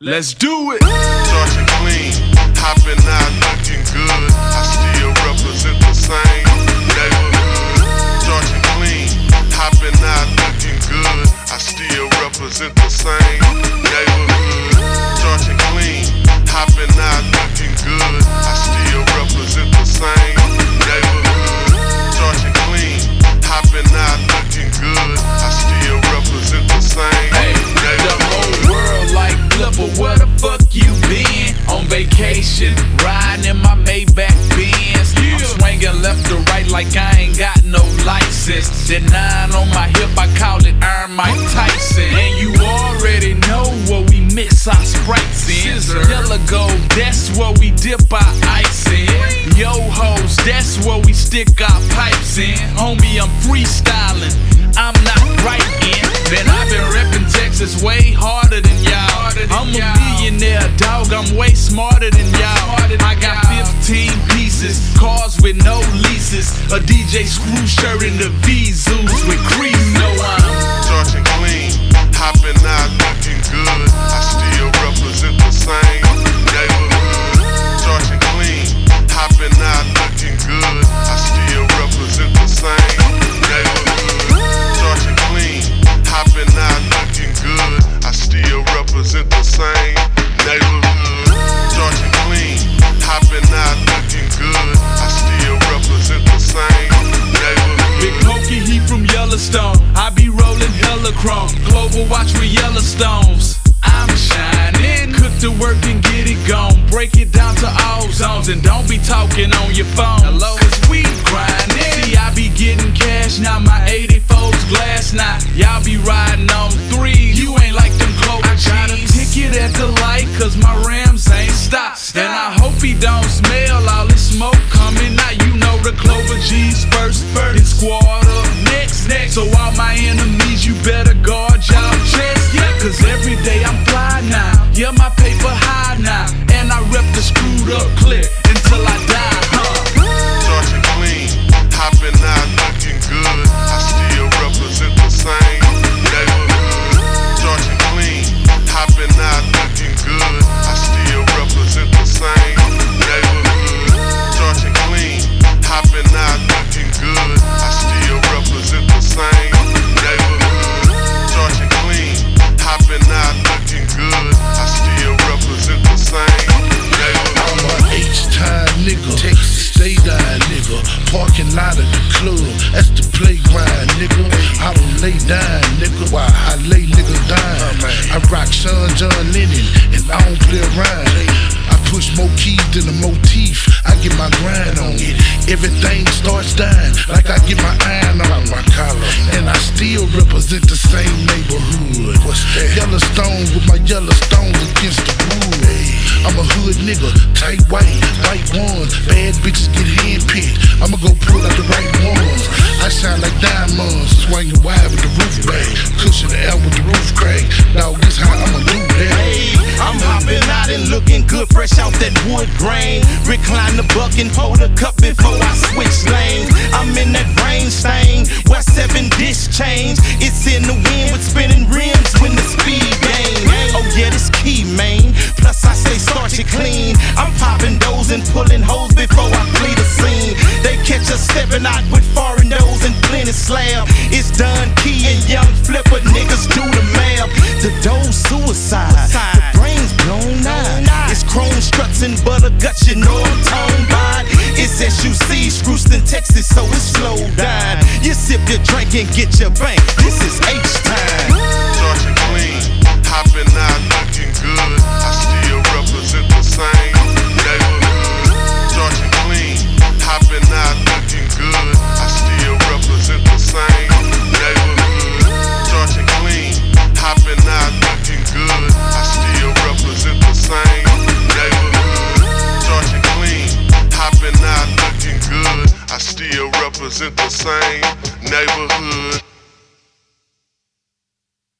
Let's do it! Starting clean, hopping out, knocking good. I still represent the same neighborhood. Starting clean, hopping out, knocking good. I still represent the same neighborhood. Starting clean, hopping out, knocking good. I still represent the same neighborhood. Starting clean, hopping out, knocking good. I still represent the same neighborhood. Where the fuck you been? On vacation, riding in my Maybach Benz. I'm swinging left to right like I ain't got no license. That nine on my hip, I call it Iron Mike Tyson. And you already know what we mix our sprites in. Yellow gold, that's where we dip our ice in. Yo hoes, that's where we stick our pipes in. Homie, I'm freestyling, I'm not writing. Man, I've been reppin' Texas way harder than y'all. I'm a millionaire, dog, I'm way smarter than y'all. I got 15 pieces, cars with no leases, a DJ Screw shirt and the V-Zoos with crease. No, I'm starting clean, hopping out, knocking good. I still represent the same neighborhood. Starting clean, hopping out, knocking good. I still represent the same neighborhood. Starting clean, hopping out, knocking good. I still represent the same neighborhood. Starting clean, hopping out, knocking good. I still represent the same neighborhood. Big Hokey, he from Yellowstone. I be rolling hella chrome. Global watch with Yellowstones. I'm shining. Cook the work and get it gone. Break it down to all zones and don't be talking on your phone. Hello, it's we grinding. See, I be getting cash now. My 84's glass now. Y'all be riding on threes. You ain't like them clothes. I got a ticket at the light 'cause my Rams ain't stopped. And I hope he don't smell all this smoke coming out. You know the Clover G's first, and squad up next. So all my enemies, you better guard y'all chest. Yeah, 'cause every day I'm fly now. Yeah, my paper high now. And I rep the screwed up clip until I die, huh? Starting clean, hopping out, knocking good. I still represent the same neighborhood. Starting clean, hopping out, knocking good. I still represent the same neighborhood. Starting clean, hopping out, knocking good. I still represent the same neighborhood. Starting clean, hopping out, knocking good. I still represent the same neighborhood. I'm a H-time nigga, Texas State-eyed nigga, parking lot of the club, that's the playground, nigga. I don't lay down, nigga, why I lay nigga down. I rock Sean John Lennon, and I don't play around. I push more keys than a motif, I get my grind on it. Everything starts dying, like I get my iron on my collar. And I still represent the same neighborhood. What's that? Yellowstone with my Yellowstones against the wood. I'm a hood nigga, tight white, white ones. Bad bitches get handpicked, I'ma go pull out the right ones. I shine like diamonds, swinging wide with the roof bang. Cushion the air with the roof crack, dog, this how I'ma do that. Hey, I'm hopping out and looking good, fresh out that wood grain. Recline the buck and hold a cup before I switch lanes. I'm in that rain stain, where 7 dish change. It's in the wind with spinning rims when the speed game. Oh yeah, this key, man. Plus I say starchy clean. I'm popping those and pulling hoes before I flee the scene. They catch us stepping out with foreign nose and plenty slab. It's Don Key and Young Flipper, niggas do the math. The dough's suicide, the brain's blown out. It's chrome struts and butter guts, you know I'm toned by. It's SUC, Screwston, Texas, so it's slow down. You sip your drink and get your bank, this is H-time. Starchy clean, hopping out, knocking good. I still represent the same neighborhood. Starchy clean, hopping out, knocking good. I still represent the same neighborhood. Starchy clean, hopping out, knocking good. I still represent the same neighborhood. Starchy clean, hopping out, knocking good. I still represent the same neighborhood.